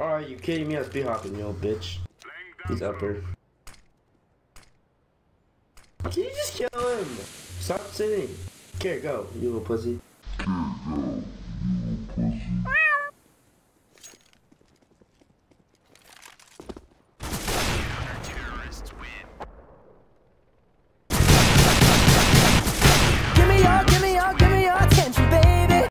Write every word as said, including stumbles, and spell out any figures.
Are you kidding me? That's B hopping, yo, bitch. He's upper. Can you just kill him? Stop sitting. Here, go, you little pussy.